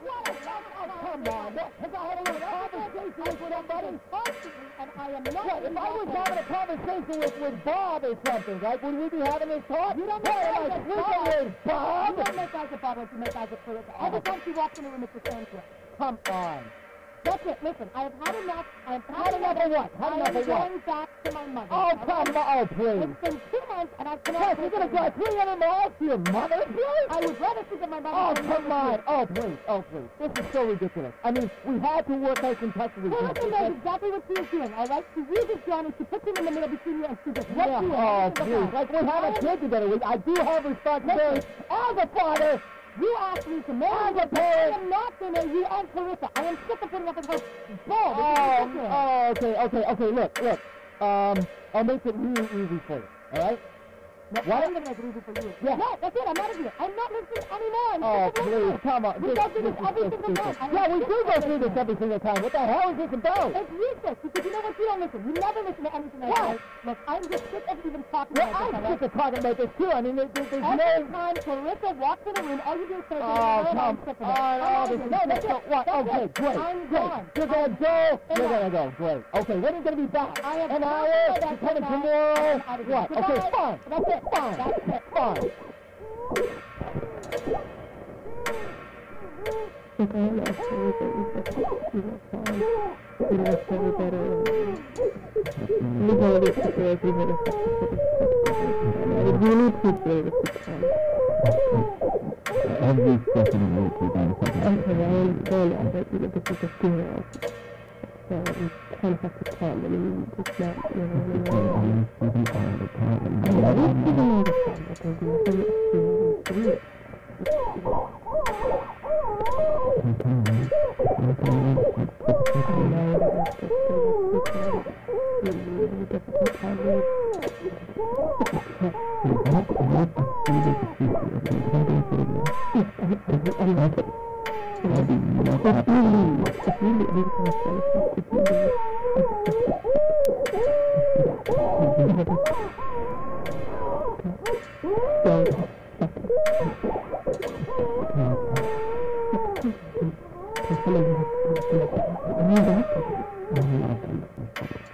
Come on, because I had a little conversation with somebody, and I am not. Right, if I was having a conversation with Bob or something, right, would we be having this talk? You don't make eyes with Bob. You don't make eyes with Bob like you make eyes with Clarissa. Every time she walks in the room, it's the same thing. Come on. That's it. Listen, I have had enough. I have had enough of what? I am going back to my mother. Oh, come on. Oh, please. It's been 2 months, and I've been out. You're going to drive 300 miles to your mother, please? I would rather see that my mother. Oh, come on. Oh, please. Oh, please. This is so ridiculous. I mean, we had to work out some touch with you. Clarissa knows exactly what she was doing, all right? She reads John, and she puts him in the middle between you, and she just lets you in. Oh, please. Like, we have a kid together. I do have responsibility as a father. You asked me to marry the parents. I am not going to you and Clarissa. I am sick of putting up a voice. Oh, okay, look. I'll make it really easy for you, all right? No, what? I'm going to make it easy for you. Yeah. No, that's it. I'm out of here. I'm not listening anymore. Oh, please, come on. We go through this every single time. Yeah, we do go through this every single time. What the hell is this about? It's useless, because you know what? You don't listen. You never listen to anything else. Right? Look, I'm just sick of even talking about this. I'm sick of talking about this, too. I mean, there's no... Every time Clarissa walks in the room, all you do is say, oh, come on. No, that's what? Okay, great. I'm gone. You're going to go. You're going to go. Great. Okay, when are you going to be back? An hour? You're coming tomorrow? What? Okay, fine. That's it. Fine. That's it. Fine. The girl actually thinks that she was fine. She was very better. We got it for every minute. I really appreciate it this time. Every step in the way we're going to take it. Okay, I understand that, but you know, this is a funeral. So we kind of have to come, and we just not, you know, I mean,